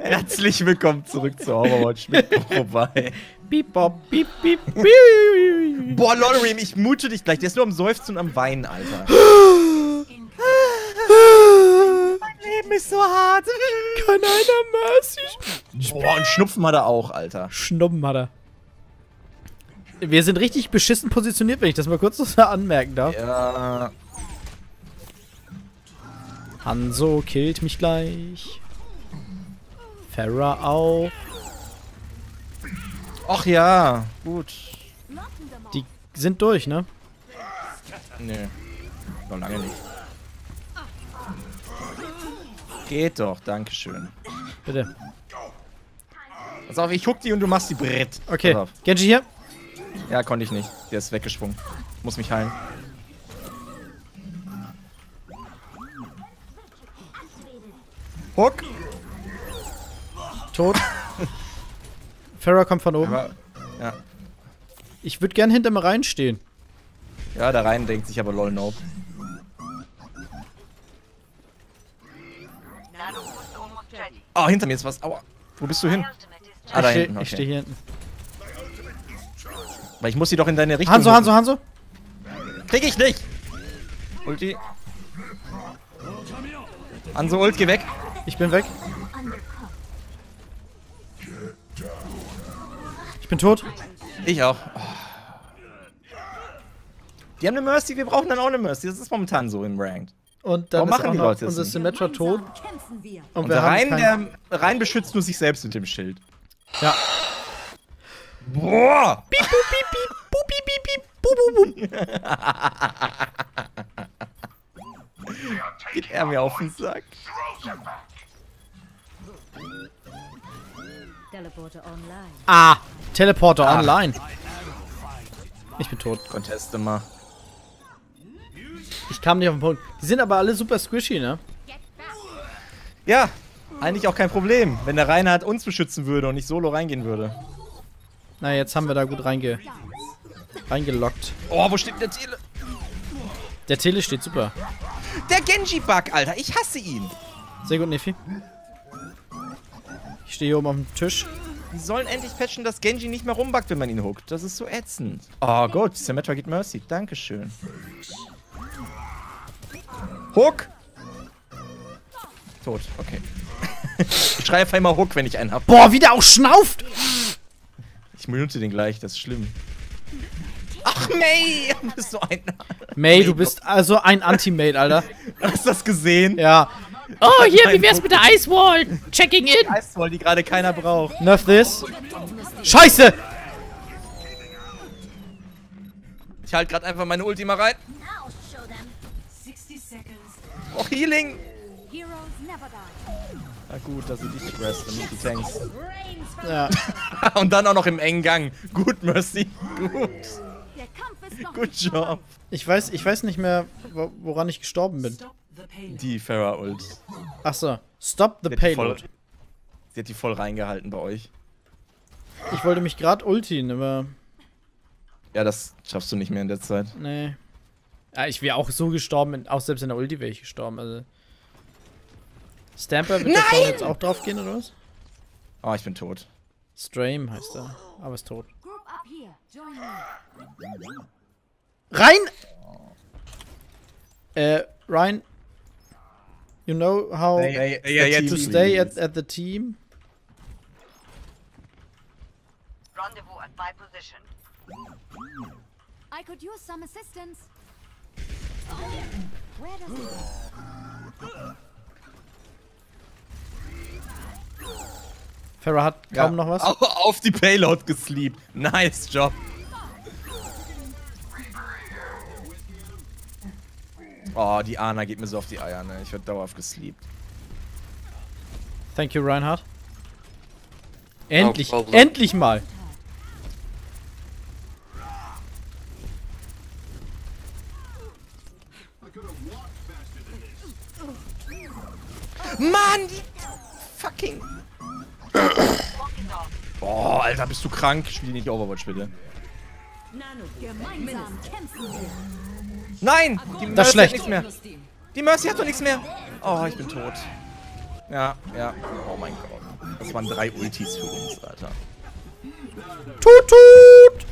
Herzlich willkommen zurück zu Horrorwatch mit vorbei. Beep, bop, beep, beep, beep. Boah, Lorim, ich mute dich gleich. Der ist nur am Seufzen und am Weinen, Alter. Mein Leben ist so hart. Kann einer Mercy? Boah, und Schnupfen hat er auch, Alter. Schnupfen hat er. Wir sind richtig beschissen positioniert, wenn ich das mal kurz noch anmerken darf. Ja. Hanzo killt mich gleich. Pharah auch. Och ja, gut. Die sind durch, ne? Nee. Noch lange nicht. Geht doch, dankeschön. Bitte. Pass auf, ich huck die und du machst die Brett. Okay, Genji hier. Ja, konnte ich nicht. Der ist weggeschwungen. Muss mich heilen. Hook. Tot. Pharah kommt von oben. Aber, ja. Ich würde gern hinter mir reinstehen. Ja, da rein denkt sich aber lol nope. Oh, hinter mir ist was. Aua. Wo bist du hin? Ah, da hinten. Okay. Ich stehe hier hinten. Weil ich muss sie doch in deine Richtung. Hanzo, Hanzo, Hanzo! Krieg ich nicht! Ulti. Hanzo, Ult, geh weg. Ich bin weg. Ich bin tot. Ich auch. Oh. Die haben eine Mercy, wir brauchen dann auch eine Mercy. Das ist momentan so im Ranked. Und dann machen die Leute das. Unser Symmetra tot. Und rein beschützt nur sich selbst mit dem Schild. Ja. Boah! Piep, piep, piep, boop, piep, piep, piep, boop, boop, boop. Geht er mir auf den Sack. Ah! Teleporter online. Ich bin tot. Conteste mal. Ich kam nicht auf den Punkt. Die sind aber alle super squishy, ne? Ja, eigentlich auch kein Problem, wenn der Reinhardt uns beschützen würde und nicht solo reingehen würde. Na, jetzt haben wir da gut reingelockt. Oh, wo steht der Tele? Der Tele steht super. Der Genji-Bug, Alter. Ich hasse ihn. Sehr gut, Nefi. Ich stehe hier oben auf dem Tisch. Die sollen endlich patchen, dass Genji nicht mehr rumbackt, wenn man ihn hookt. Das ist so ätzend. Oh Gott, Symmetra geht Mercy. Dankeschön. Hook. Tot, okay. Ich schreie einfach immer Hook, wenn ich einen hab. Boah, wie der auch schnauft! Ich minute den gleich, das ist schlimm. Ach, Mei! Du bist so ein... Mei, du bist also ein Anti-Mate, Alter. Hast du das gesehen? Ja. Oh, hier, wie wär's mit der Icewall? Checking in! Die Icewall, die gerade keiner braucht. Nerf this. Scheiße! Ich halt gerade einfach meine Ultima rein. Och, Healing! Na gut, dass sie dich stress, damit die Tanks. Ja. Und dann auch noch im engen Gang. Gut, Mercy. Gut. Good job. Ich weiß nicht mehr, woran ich gestorben bin. Die Pharah Ult. Achso. Stop the Payload. Sie hat die voll reingehalten bei euch. Ich wollte mich gerade ultien, aber... Ja, das schaffst du nicht mehr in der Zeit. Nee. Ja, ich wäre auch so gestorben, auch selbst in der Ulti wäre ich gestorben, also... Stamper wird da jetzt auch drauf gehen, oder was? Oh, ich bin tot. Straim heißt er, aber ist tot. Rein! Rein. You know how to stay at the team? Rendezvous at my position. I could use some assistance. Oh, where does it... Pharah hat kaum noch was. Auf die Payload gesleept. Nice Job. Oh, die Ana geht mir so auf die Eier, ne? Ich werde dauerhaft gesleept. Thank you, Reinhardt. Endlich, endlich mal. Mann, die fucking... Boah, Alter, bist du krank? Spiel nicht Overwatch, bitte. Nein! Die Mercy hat nichts mehr. Die Mercy hat doch nichts mehr. Oh, ich bin tot. Ja, ja. Oh mein Gott. Das waren 3 Ultis für uns, Alter. Tut, tut!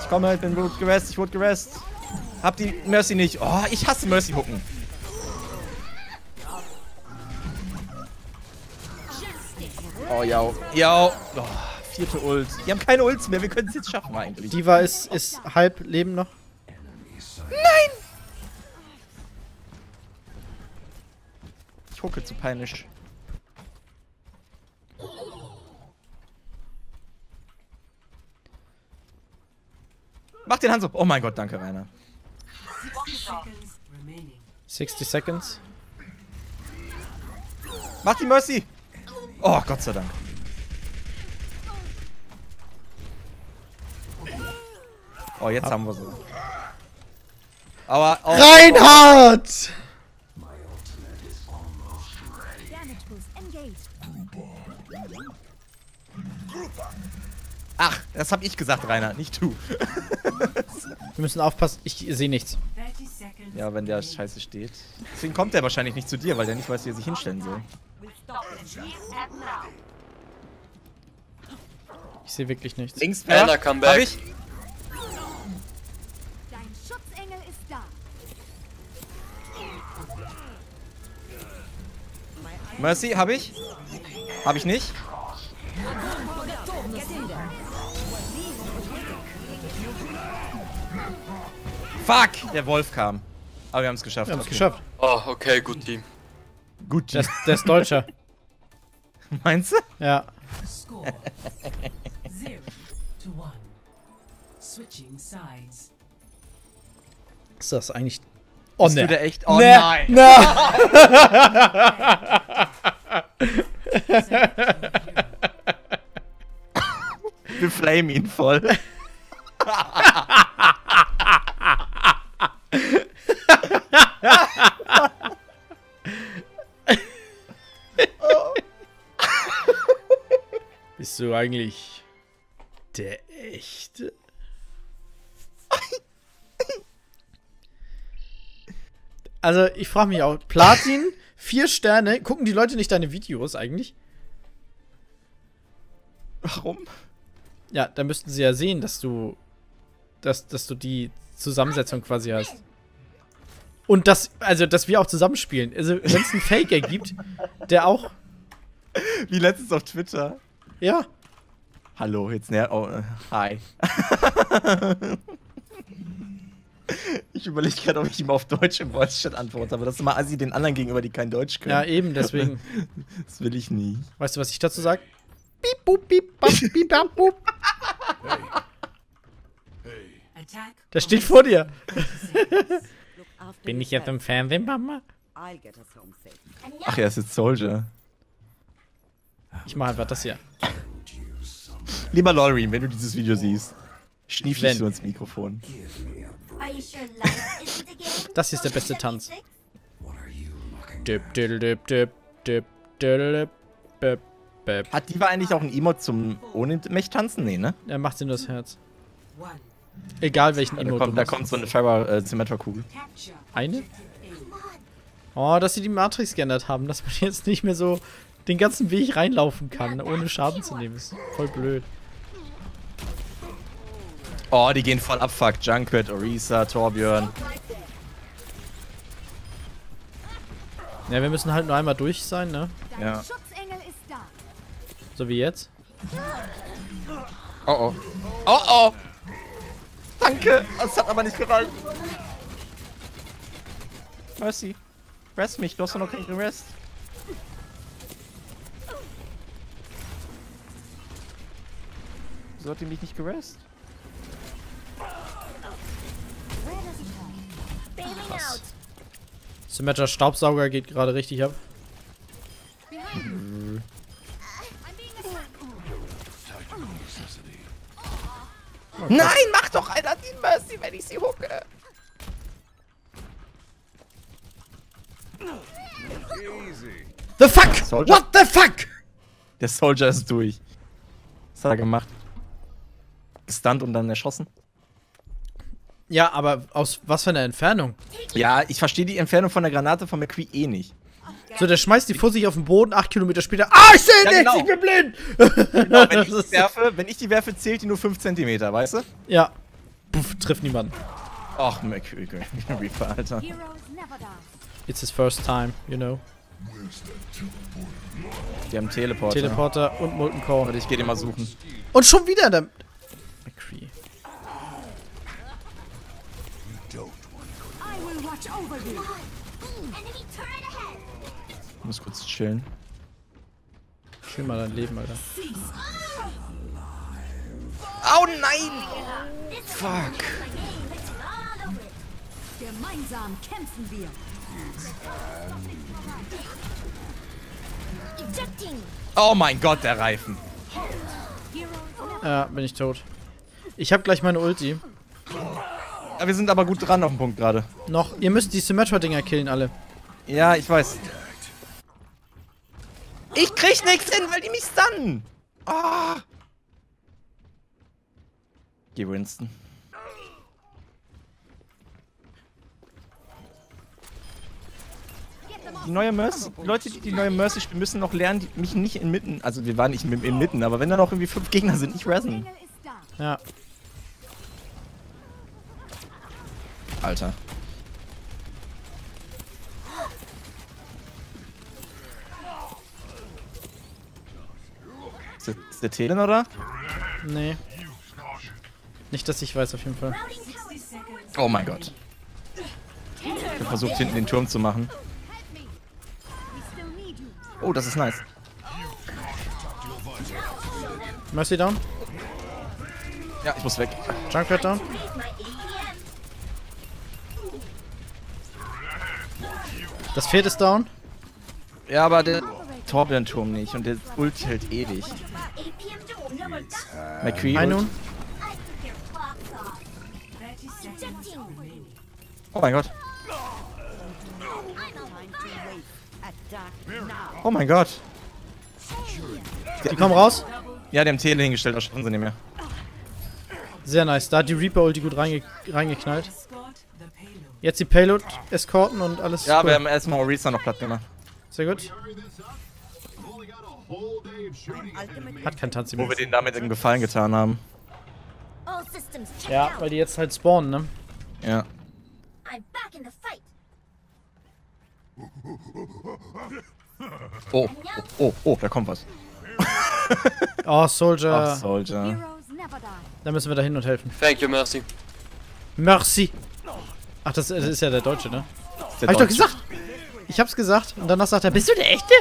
Ich komme halt, bin gerest, ich wurde gerest. Hab die Mercy nicht. Oh, ich hasse Mercy-Hucken. Oh, ja, ja. Oh, 4. Ult. Die haben keine Ults mehr, wir können es jetzt schaffen eigentlich. D.Va ist halb Leben noch. Nein! Ich hucke zu peinlich. Mach den Hanzo. Oh mein Gott, danke, Rainer. 60 Seconds. Mach die Mercy! Oh, Gott sei Dank. Oh, jetzt haben wir sie. Aber... Oh, Reinhardt! Ach, das hab ich gesagt, Reinhardt, nicht du. Wir müssen aufpassen, ich sehe nichts. Ja, wenn der scheiße steht. Deswegen kommt der wahrscheinlich nicht zu dir, weil der nicht weiß, wie er sich hinstellen soll. Ich sehe wirklich nichts. Links, Ana, come back. Hab ich? Dein Schutzengel ist da. Mercy, hab ich? Hab ich nicht? Fuck! Der Wolf kam. Aber wir haben es geschafft. Wir haben es geschafft. Oh, okay, gut Team. Gut Team. Der ist Deutscher. Meinst du? Ja. Ist das eigentlich... Oh, bist du der echt? Oh, ne. Nein! Nein. Wir flame ihn voll. Bist du eigentlich der echte? Also ich frage mich auch, Platin, 4 Sterne, gucken die Leute nicht deine Videos eigentlich? Warum? Ja, da müssten sie ja sehen, dass du die Zusammensetzung quasi hast. Und dass wir auch zusammenspielen. Also, wenn es einen Faker gibt, der auch... Wie letztens auf Twitter. Ja. Hallo, jetzt näher... Oh, hi. Ich überlege gerade, ob ich ihm auf Deutsch im Voice-Chat antworte, aber das ist mal assi den anderen gegenüber, die kein Deutsch können. Ja, eben, deswegen. Das will ich nie. Weißt du, was ich dazu sage? Beep, boop, beep, bap, beep, bap, boop. Der steht vor dir. Bin ich jetzt im Fernsehen, Mama? Ach ja, es ist Soldier. Ich mach einfach das hier. Lieber Laurene, wenn du dieses Video siehst, schnief dich so ins Mikrofon. Das hier ist der beste Tanz. Hat D.Va eigentlich auch ein Emote zum ohne Mech tanzen? Nee, ne? Er macht sie nur das Herz. Egal welchen Emote. Da kommt so eine Pharah Symmetra-Kugel. Eine? Oh, dass sie die Matrix geändert haben, dass man jetzt nicht mehr so den ganzen Weg reinlaufen kann, ohne Schaden zu nehmen. Ist voll blöd. Oh, die gehen voll abfuck. Junkrat, Orisa, Torbjörn. Ja, wir müssen halt nur einmal durch sein, ne? Ja. So wie jetzt. Oh oh. Oh oh! Danke! Das hat aber nicht gereicht. Mercy. Rest mich, du hast doch noch keinen Rest. Wieso hat die mich nicht gerest? Krass. Symmetra Staubsauger geht gerade richtig ab. Oh, nein, mach doch einer die Mercy, wenn ich sie hucke. Easy. The fuck? Soldier? What the fuck? Der Soldier ist durch. Was hat er gemacht? Gestunt und dann erschossen? Ja, aber aus was für einer Entfernung? Ja, ich verstehe die Entfernung von der Granate von McCree eh nicht. So, der schmeißt die vor sich auf den Boden, 8 Kilometer später. Ah, ich sehe nichts, genau. Ich bin blind! Genau, wenn ich die werfe, zählt die nur 5 cm, weißt du? Ja. Puff, trifft niemanden. Ach, McCree, Reaper, Alter. It's his first time, you know. Die haben Teleporter. Teleporter und Molten Core. Warte, ich geh den mal suchen. Und schon wieder der... McCree. Ich muss kurz chillen. Chill mal dein Leben, Alter. Oh nein! Fuck. Gemeinsam kämpfen wir. Oh mein Gott, der Reifen. Ja, bin ich tot. Ich hab gleich meine Ulti. Ja, wir sind aber gut dran auf dem Punkt gerade. Noch. Ihr müsst die Symmetra-Dinger killen alle. Ja, ich weiß. Ich krieg nichts hin, weil die mich stunnen. Oh. Geh Winston. Die neue Mercy, Leute, die neue Mercy spielen, müssen noch lernen, mich nicht inmitten, also wir waren nicht inmitten, aber wenn da noch irgendwie 5 Gegner sind, nicht ressen. Ja. Alter. Ist der Telen, oder? Nee. Nicht, dass ich weiß, auf jeden Fall. Oh mein Gott. Ich hab versucht, hinten den Turm zu machen. Oh, das ist nice. Mercy down. Ja, ich muss weg. Junkrat down. Das Pferd ist down. Ja, aber der Torbjörn-Turm nicht und der Ult hält ewig. McCree. Oh mein Gott. Oh mein Gott. Die kommen raus? Ja, die haben Tele hingestellt, da schaffen sie nicht mehr. Sehr nice, da hat die Reaper Ulti gut reingeknallt. Jetzt die Payload escorten und alles. Ja, cool. Wir haben erstmal Orisa noch platt gemacht. Sehr gut. Hat kein Tanz mehr. Wo wir denen damit einen Gefallen getan haben. Ja, weil die jetzt halt spawnen, ne? Ja. Oh, oh, da kommt was. Oh, Soldier. Oh, Soldier. Da müssen wir da hin und helfen. Thank you, Mercy. Mercy. Ach, das ist ja der Deutsche, ne? Der Hab Deutsche. Ich doch gesagt. Ich hab's gesagt. Und danach sagt er, bist du der Echte?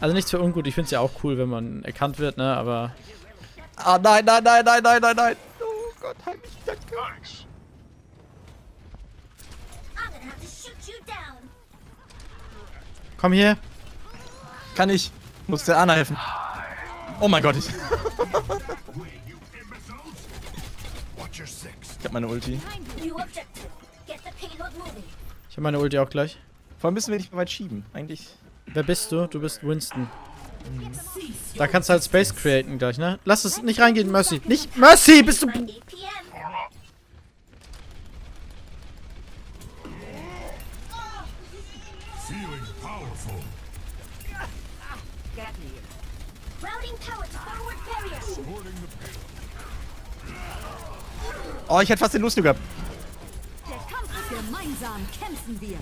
Also nichts für ungut. Ich find's ja auch cool, wenn man erkannt wird, ne? Aber... Ah, nein, nein, nein, nein, nein, nein, nein. Oh Gott, halt mich, danke. Komm hier. Kann ich. Muss der Ana helfen. Oh mein Gott, ich. Ich hab meine Ulti. Ich hab meine Ulti auch gleich. Vor allem müssen wir nicht mehr weit schieben, eigentlich. Wer bist du? Du bist Winston. Mhm. Da kannst du halt Space createn gleich, ne? Lass es nicht reingehen, Mercy. Nicht Mercy, bist du... Oh, ich hätte fast den Lust gehabt. Gemeinsam kämpfen wir.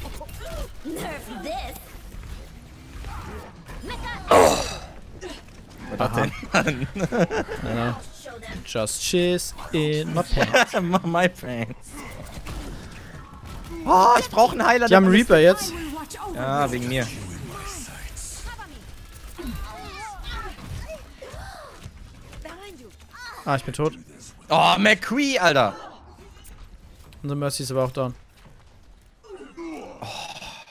Was denn? Just shiz in my pants. My pants. Oh, ich brauche einen Heiler. Die haben Reaper jetzt. Ja, wegen mir. Ah, ich bin tot. Oh, McCree, Alter! Unsere Mercy ist aber auch down. Oh.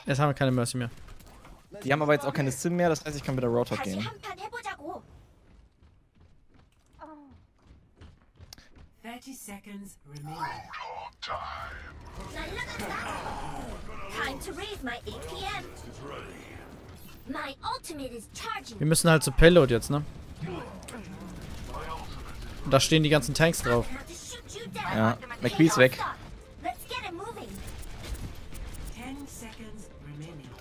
Jetzt haben wir keine Mercy mehr. Die haben aber jetzt auch keine Sim mehr, das heißt, ich kann wieder Roadhog gehen. Wir müssen halt zur Payload jetzt, ne? Und da stehen die ganzen Tanks drauf. Ja, McCree ist weg.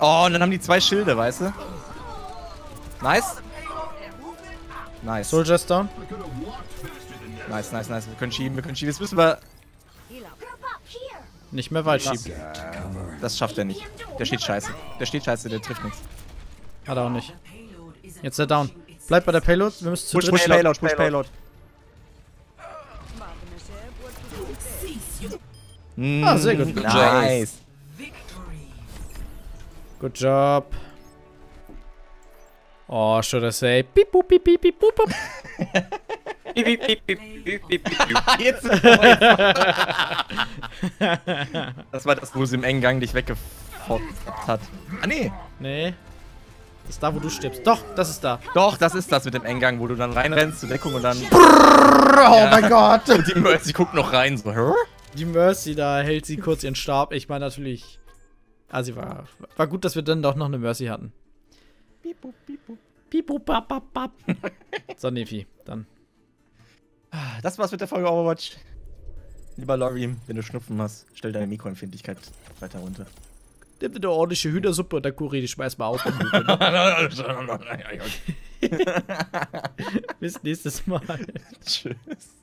Oh, und dann haben die zwei Schilde, weißt du? Nice. Nice. Soldier's down. Nice, nice, nice. Wir können schieben, wir können schieben. Jetzt müssen wir nicht mehr weit schieben. Das schafft er nicht. Der steht scheiße. Der steht scheiße, der trifft nichts. Hat er auch nicht. Jetzt ist er down. Bleib bei der Payload. Wir müssen zu dritt. Push Payload, push Payload. Ah, sehr gut. Nice. Good job. Oh, should I say? Piep, boop, piep, piep, piep, boop, boop. Jetzt. Das war das, wo sie im engen Gang dich weggefoppt hat. Ah, nee. Nee. Das ist da, wo du stirbst. Doch, das ist da. Doch, das ist das mit dem engen Gang, wo du dann reinrennst zur Deckung und dann... Brrrr, oh ja. Mein Gott. Und die Mercy guckt noch rein. So. Die Mercy, da hält sie kurz ihren Stab. Ich meine natürlich... Ah, sie war gut, dass wir dann doch noch eine Mercy hatten. Pipu, pipu. Pipu, bap, bap, bap. So, Nefi, dann. Das war's mit der Folge Overwatch. Lieber Lorim, wenn du Schnupfen hast, stell deine Mikroempfindlichkeit weiter runter. Nimm eine ordentliche Hühnersuppe und der Curry, die schmeiß mal auf. Bis nächstes Mal. Tschüss.